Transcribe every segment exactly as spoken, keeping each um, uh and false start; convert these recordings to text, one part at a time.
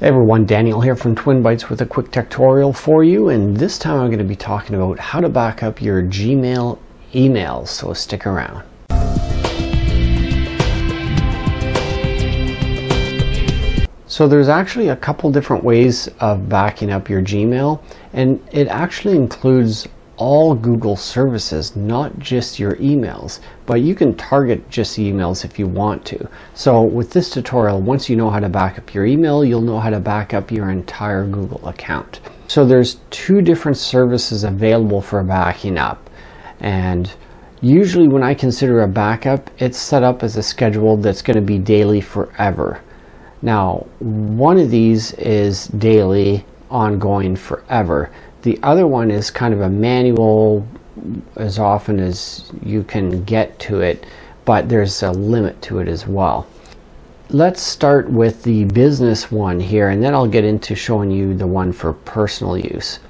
Hey everyone, Daniel here from TwinBytes with a quick tutorial for you, and this time I'm going to be talking about how to back up your Gmail emails, so stick around. So there's actually a couple different ways of backing up your Gmail, and it actually includes all Google services, not just your emails, but you can target just emails if you want to. So with this tutorial, once you know how to back up your email, you'll know how to back up your entire Google account. So there's two different services available for backing up, and usually when I consider a backup, it's set up as a schedule that's going to be daily forever. Now one of these is daily, ongoing, forever. The other one is kind of a manual, as often as you can get to it, but there's a limit to it as well. Let's start with the business one here, and then I'll get into showing you the one for personal use.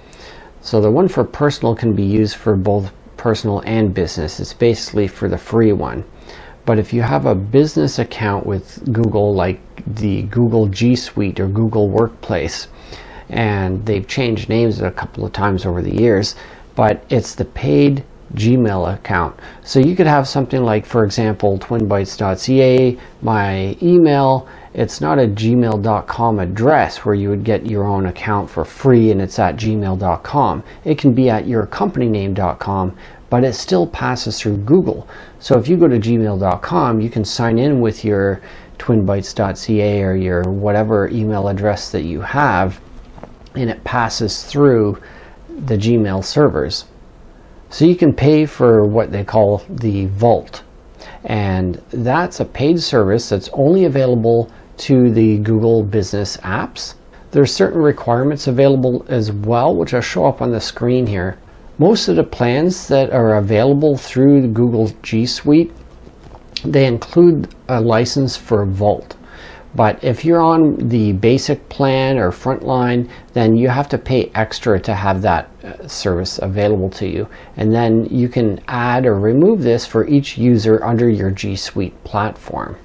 So the one for personal can be used for both personal and business. It's basically for the free one. But if you have a business account with Google, like the Google G Suite or Google Workplace, and they've changed names a couple of times over the years, but it's the paid Gmail account. So you could have something like, for example, twinbytes dot c a, my email. It's not a gmail dot com address where you would get your own account for free and it's at gmail dot com. It can be at your company name dot com, but it still passes through Google. So if you go to gmail dot com, you can sign in with your twinbytes dot c a or your whatever email address that you have, and it passes through the Gmail servers. So you can pay for what they call the Vault, and that's a paid service that's only available to the Google business apps. There are certain requirements available as well, which I'll show up on the screen here. Most of the plans that are available through the Google G Suite, they include a license for Vault. But if you're on the basic plan or frontline, then you have to pay extra to have that service available to you. And then you can add or remove this for each user under your G Suite platform.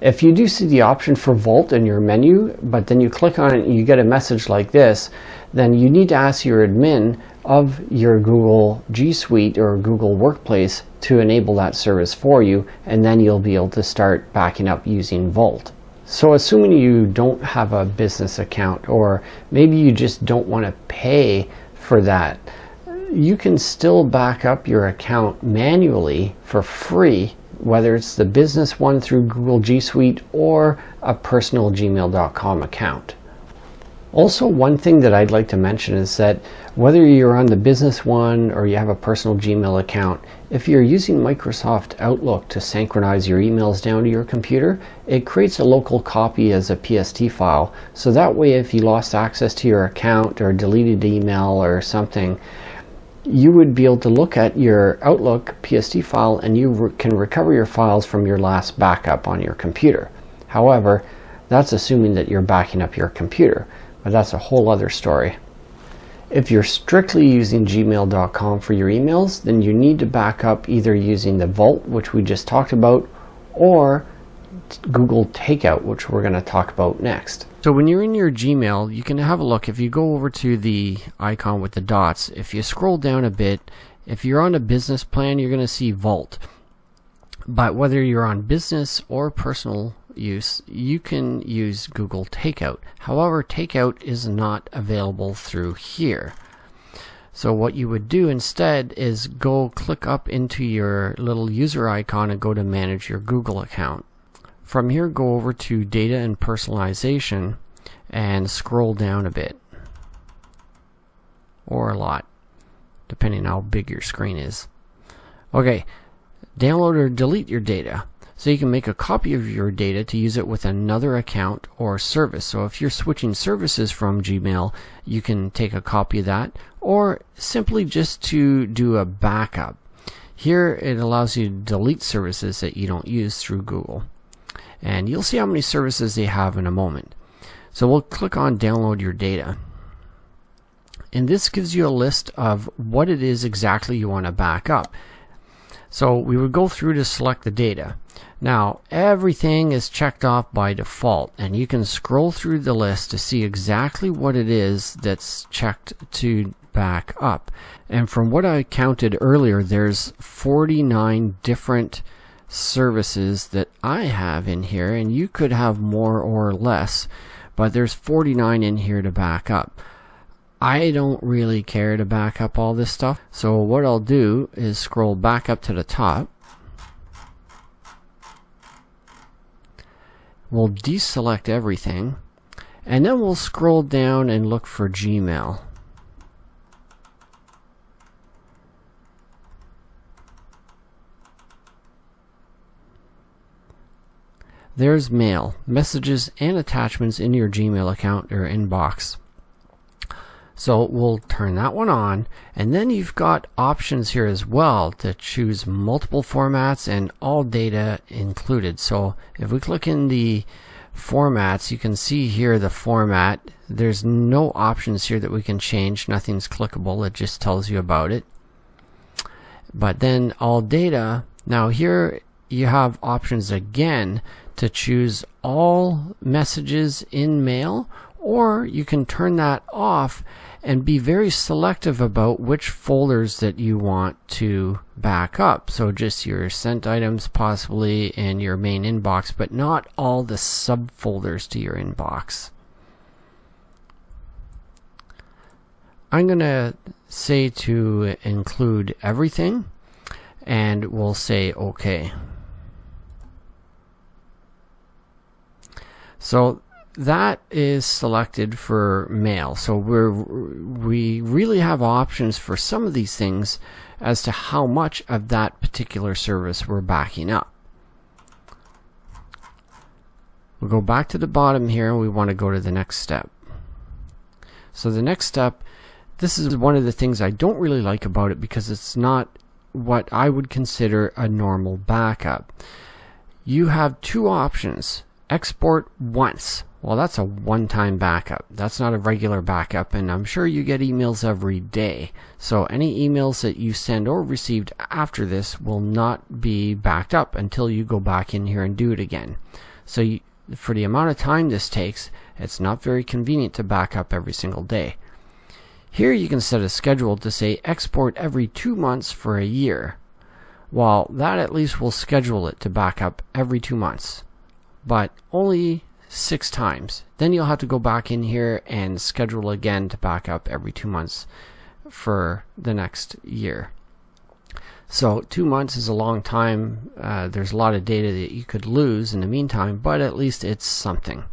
If you do see the option for Vault in your menu, but then you click on it and you get a message like this, then you need to ask your admin of your Google G Suite or Google Workplace to enable that service for you, and then you'll be able to start backing up using Vault. So assuming you don't have a business account, or maybe you just don't want to pay for that, you can still back up your account manually for free, whether it's the business one through Google G Suite or a personal gmail dot com account. Also, one thing that I'd like to mention is that whether you're on the business one or you have a personal Gmail account, if you're using Microsoft Outlook to synchronize your emails down to your computer, it creates a local copy as a P S T file. So that way, if you lost access to your account or deleted email or something, you would be able to look at your Outlook P S T file and you re- can recover your files from your last backup on your computer. However, that's assuming that you're backing up your computer. But that's a whole other story. If you're strictly using gmail dot com for your emails, then you need to back up either using the Vault, which we just talked about, or Google Takeout, which we're going to talk about next. So when you're in your Gmail, you can have a look. If you go over to the icon with the dots, if you scroll down a bit, if you're on a business plan, you're going to see Vault. But whether you're on business or personal use, you can use Google Takeout. However, Takeout is not available through here. So what you would do instead is go click up into your little user icon and go to manage your Google account. From here, go over to data and personalization and scroll down a bit, or a lot, depending on how big your screen is. Okay, download or delete your data. So you can make a copy of your data to use it with another account or service. So if you're switching services from Gmail, you can take a copy of that, or simply just to do a backup. Here it allows you to delete services that you don't use through Google. And you'll see how many services they have in a moment. So we'll click on download your data. And this gives you a list of what it is exactly you want to back up. So we would go through to select the data. Now everything is checked off by default, and you can scroll through the list to see exactly what it is that's checked to back up. And from what I counted earlier, there's forty-nine different services that I have in here, and you could have more or less, but there's forty-nine in here to back up. I don't really care to back up all this stuff, so what I'll do is scroll back up to the top. We'll deselect everything, and then we'll scroll down and look for Gmail. There's mail, messages and attachments in your Gmail account or inbox. So we'll turn that one on, and then you've got options here as well to choose multiple formats and all data included. So if we click in the formats, you can see here the format. There's no options here that we can change. Nothing's clickable. It just tells you about it. But then all data. Now here you have options again to choose all messages in mail, or you can turn that off and be very selective about which folders that you want to back up. So just your sent items possibly and your main inbox, but not all the subfolders to your inbox. I'm gonna say to include everything, and we'll say okay. So that is selected for mail. So we're, we really have options for some of these things as to how much of that particular service we're backing up. We'll go back to the bottom here, and we want to go to the next step. So the next step, this is one of the things I don't really like about it, because it's not what I would consider a normal backup. You have two options. Export once. Well, that's a one-time backup. That's not a regular backup, and I'm sure you get emails every day. So any emails that you send or received after this will not be backed up until you go back in here and do it again. So you, for the amount of time this takes, it's not very convenient to back up every single day. Here you can set a schedule to say export every two months for a year. Well, that at least will schedule it to back up every two months. But only six times. Then you'll have to go back in here and schedule again to back up every two months for the next year. So two months is a long time. Uh, there's a lot of data that you could lose in the meantime, but at least it's something.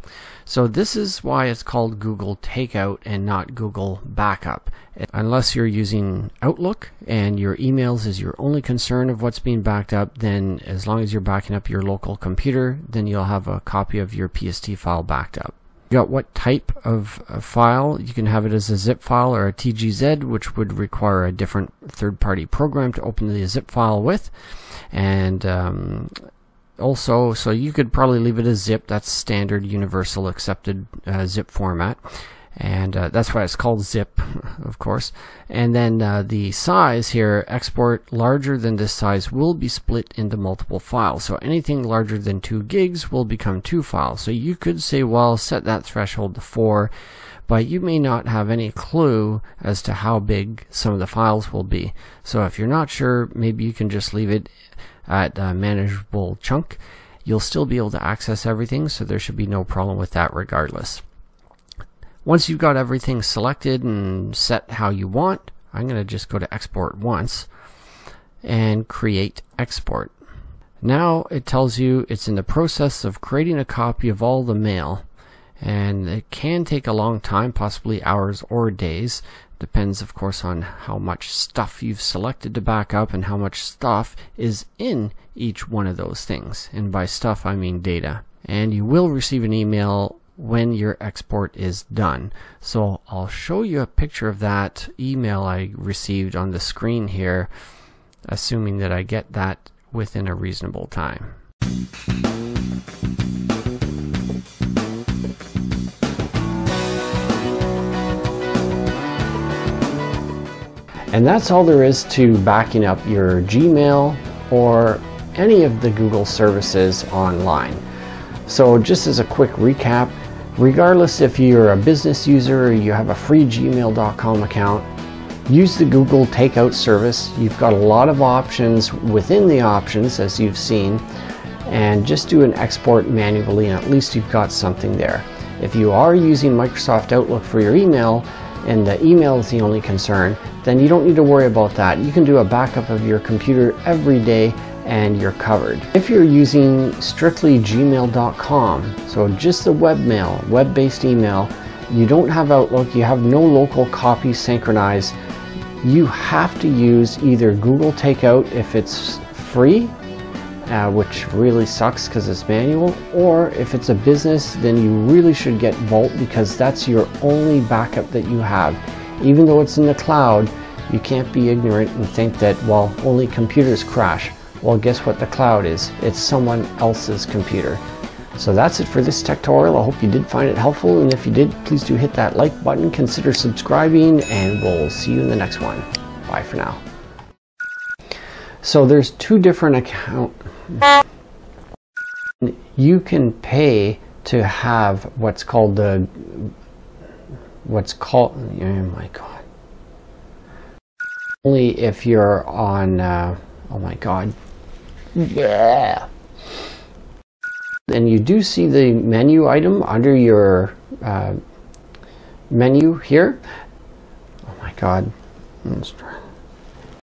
So this is why it's called Google Takeout and not Google Backup. Unless you're using Outlook and your emails is your only concern of what's being backed up, then as long as you're backing up your local computer, then you'll have a copy of your P S T file backed up. You got what type of a file. You can have it as a zip file or a T G Z, which would require a different third-party program to open the zip file with, and um, also, so you could probably leave it as zip. That's standard universal accepted uh, zip format, and uh, that's why it's called zip, of course. And then uh, the size here, export larger than this size will be split into multiple files. So anything larger than two gigs will become two files. So you could say, well, set that threshold to four, but you may not have any clue as to how big some of the files will be. So if you're not sure, maybe you can just leave it at a manageable chunk. You'll still be able to access everything, so there should be no problem with that regardless. Once you've got everything selected and set how you want, I'm going to just go to export once and create export. Now it tells you it's in the process of creating a copy of all the mail, and it can take a long time, possibly hours or days. Depends, of course, on how much stuff you've selected to back up and how much stuff is in each one of those things. And by stuff, I mean data. And you will receive an email when your export is done. So I'll show you a picture of that email I received on the screen here, assuming that I get that within a reasonable time. And that's all there is to backing up your Gmail, or any of the Google services online. So just as a quick recap, regardless if you're a business user or you have a free gmail dot com account, use the Google Takeout service. You've got a lot of options within the options, as you've seen, and just do an export manually and at least you've got something there. If you are using Microsoft Outlook for your email and the email is the only concern, then you don't need to worry about that. You can do a backup of your computer every day and you're covered. If you're using strictly gmail dot com, so just the webmail, web-based email, you don't have Outlook, you have no local copies synchronized, you have to use either Google Takeout if it's free, uh, which really sucks because it's manual, or if it's a business, then you really should get Vault because that's your only backup that you have. Even though it's in the cloud, you can't be ignorant and think that, well, only computers crash. Well, guess what the cloud is? It's someone else's computer. So that's it for this tutorial. I hope you did find it helpful, and if you did, please do hit that like button, consider subscribing, and we'll see you in the next one. Bye for now. So there's two different accounts. You can pay to have what's called the what's called oh my god only if you're on uh, oh my god yeah and you do see the menu item under your uh, menu here. Oh my god let's try